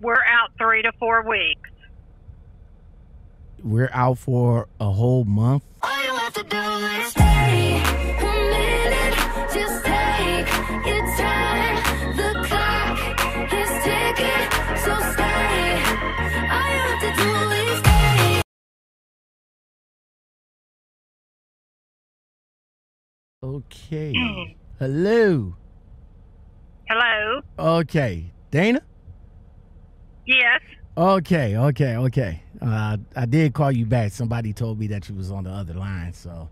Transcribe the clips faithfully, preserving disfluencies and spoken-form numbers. We're out three to four weeks. We're out for a whole month. All you have to do is stay a minute. Just take your time. The clock is ticking, so stay. All you have to do is stay. Okay. Mm. Hello. Hello. Okay. Dana? Yes. Okay, okay, okay. Uh, I did call you back. Somebody told me that you was on the other line, so.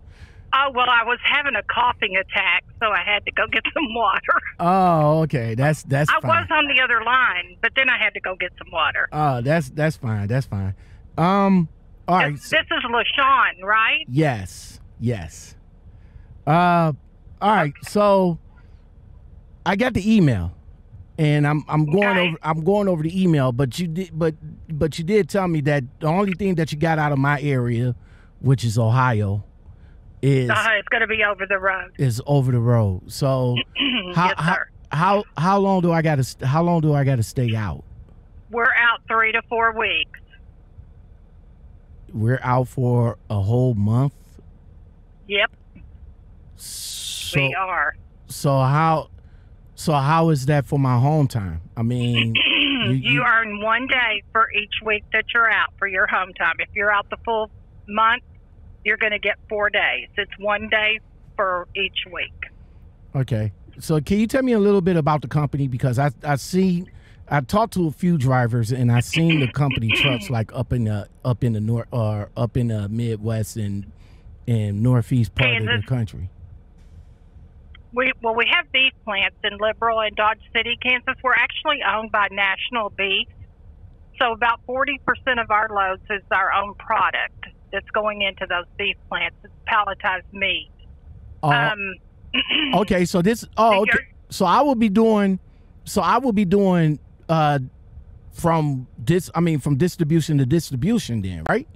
Oh, well, I was having a coughing attack, so I had to go get some water. Oh, okay. That's that's I fine. I was on the other line, but then I had to go get some water. Oh, that's that's fine. That's fine. Um, all right. This, so, this is LaShawn, right? Yes, yes. Uh, all right. So I got the email. And I'm I'm going okay. over I'm going over the email, but you did but but you did tell me that the only thing that you got out of my area, which is Ohio, is uh, it's going to be over the road. Is over the road. So how, yes, how how how long do I got to how long do I got to stay out? We're out three to four weeks. We're out for a whole month. Yep. So, we are. So how? So how is that for my home time? I mean, you, you, you earn one day for each week that you're out for your home time. If you're out the full month, you're going to get four days. It's one day for each week. Okay. So can you tell me a little bit about the company? Because I I see I talked to a few drivers and I seen the company trucks like up in the up in the north or up in the Midwest and and northeast part Kansas. of the country. We, well, we have beef plants in Liberal and Dodge City, Kansas. We're actually owned by National Beef. So about forty percent of our loads is our own product that's going into those beef plants. It's palletized meat. Uh, um, okay, so this oh okay. So I will be doing so I will be doing uh from this I mean from distribution to distribution then, right?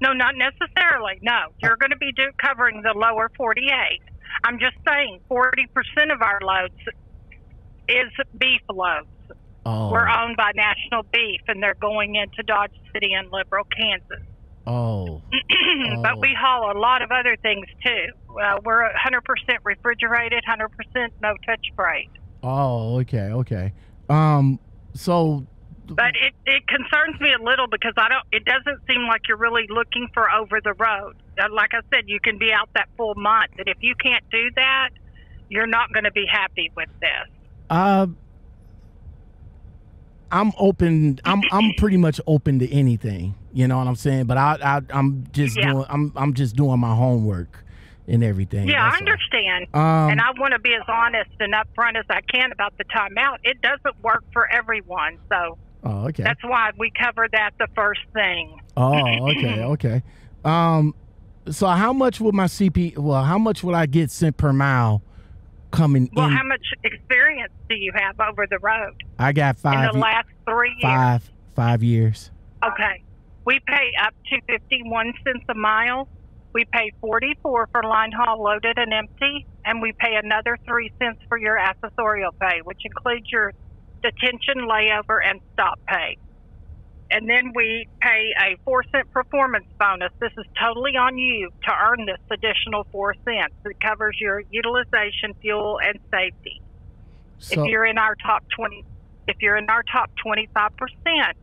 No, not necessarily. No. You're going to be do, covering the lower forty-eight. I'm just saying forty percent of our loads is beef loads. Oh. We're owned by National Beef, and they're going into Dodge City and Liberal, Kansas. Oh. oh. But we haul a lot of other things, too. Uh, we're one hundred percent refrigerated, one hundred percent no-touch freight. Oh, okay, okay. Um, so... But it, it concerns me a little because I don't. It doesn't seem like you're really looking for over the road. Like I said, you can be out that full month, and if you can't do that, you're not going to be happy with this. Uh, I'm open. I'm I'm pretty much open to anything. You know what I'm saying? But I, I I'm just yeah. doing. I'm I'm just doing my homework and everything. Yeah, I understand. Um, and I want to be as honest and upfront as I can about the timeout. It doesn't work for everyone, so. Oh, okay. That's why we cover that the first thing. Oh, okay, okay. Um, so how much will my C P? Well, how much will I get sent per mile coming well, in? Well, how much experience do you have over the road? I got five. In the last three years. Five, five years. Okay, we pay up to fifty-one cents a mile. We pay forty-four for line haul, loaded and empty, and we pay another three cents for your accessorial pay, which includes your detention, layover, and stop pay. And then we pay a four cent performance bonus. This is totally on you to earn this additional four cents. It covers your utilization, fuel, and safety. So, if you're in our top twenty, if you're in our top twenty-five percent,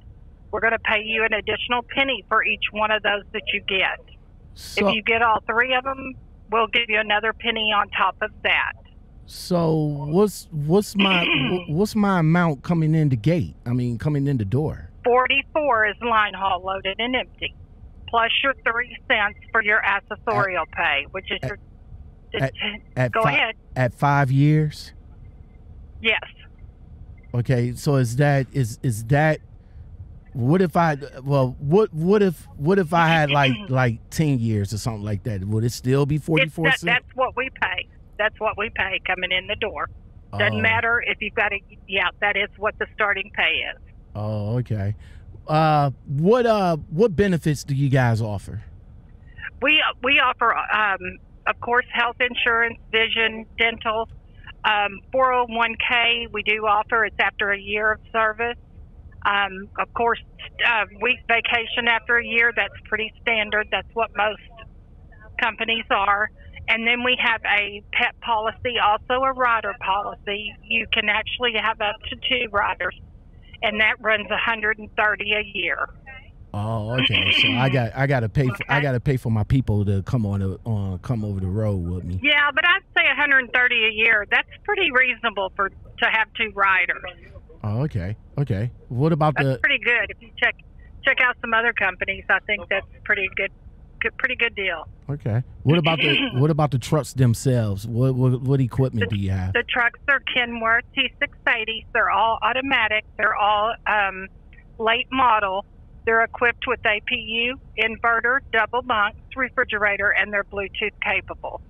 we're going to pay you an additional penny for each one of those that you get. So, if you get all three of them, we'll give you another penny on top of that. So what's what's my what's my amount coming in the gate? I mean, coming in the door. forty-four is line haul, loaded and empty, plus your three cents for your accessorial at, pay, which is at, your. At, at go five, ahead. At five years. Yes. Okay, so is that is is that? What if I well what what if what if I had like like ten years or something like that? Would it still be forty-four cents? That, that's what we pay. That's what we pay coming in the door. Doesn't oh. matter if you've got a yeah. That is what the starting pay is. Oh, okay. Uh, what uh, what benefits do you guys offer? We we offer, um, of course, health insurance, vision, dental, um, four oh one K. We do offer. It's after a year of service. Um, of course, uh, week vacation after a year, that's pretty standard. That's what most companies are. And then we have a pet policy, also a rider policy. You can actually have up to two riders, and that runs one hundred thirty a year. Oh, okay. So I got I got to pay. For, okay. I got to pay for my people to come on a, uh, come over the road with me. Yeah, but I'd say one hundred thirty a year. That's pretty reasonable for to have two riders. Oh, okay, okay. What about that's the? That's pretty good. If you check check out some other companies, I think that's pretty good. good pretty good deal. Okay. What about the what about the trucks themselves? What what, what equipment the, do you have? The trucks are Kenworth T six eighty s. They're all automatic. They're all um, late model. They're equipped with A P U, inverter, double bunks, refrigerator, and they're Bluetooth capable.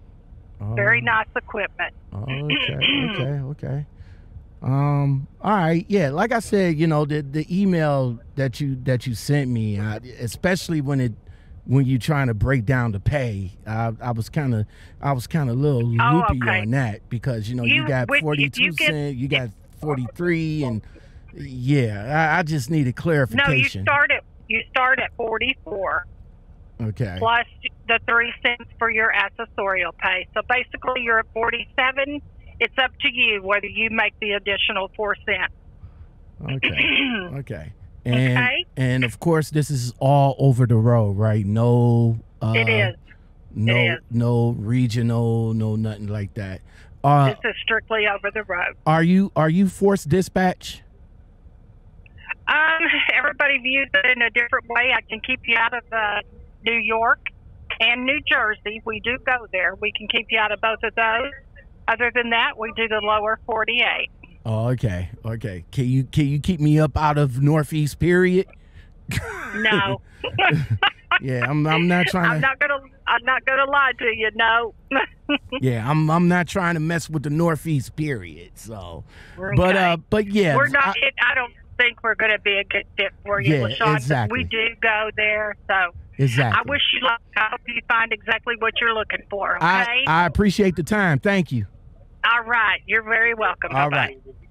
Oh. Very nice equipment. Okay, okay, okay. Um, all right, yeah. Like I said, you know, the the email that you that you sent me, I, especially when it when you're trying to break down the pay, I, I was kind of I was kind of a little loopy oh, okay. on that because you know you, you got forty-two cents, you got forty-three and. Yeah, I, I just needed clarification. No, you start at you start at forty-four. Okay. Plus the three cents for your accessorial pay. So basically, you're at forty-seven. It's up to you whether you make the additional four cents. Okay. okay. And, okay. And of course, this is all over the road, right? No. Uh, it is. No. It is. No regional. No nothing like that. Uh, this is strictly over the road. Are you are you forced dispatch? Um, everybody views it in a different way. I can keep you out of uh, New York and New Jersey. We do go there. We can keep you out of both of those. Other than that, we do the lower forty-eight. Oh, okay, okay. Can you can you keep me up out of Northeast? Period. No. yeah, I'm. I'm not trying. To... I'm not gonna. I'm not gonna lie to you. No. yeah, I'm. I'm not trying to mess with the Northeast. Period. So, okay. but uh, but yeah, we're not. I, it, I don't. think we're going to be a good fit for you, yeah, LaShawn. Exactly. We do go there, so exactly. I wish you luck. I hope you find exactly what you're looking for. Okay, I, I appreciate the time. Thank you. All right, you're very welcome. All Bye-bye. right.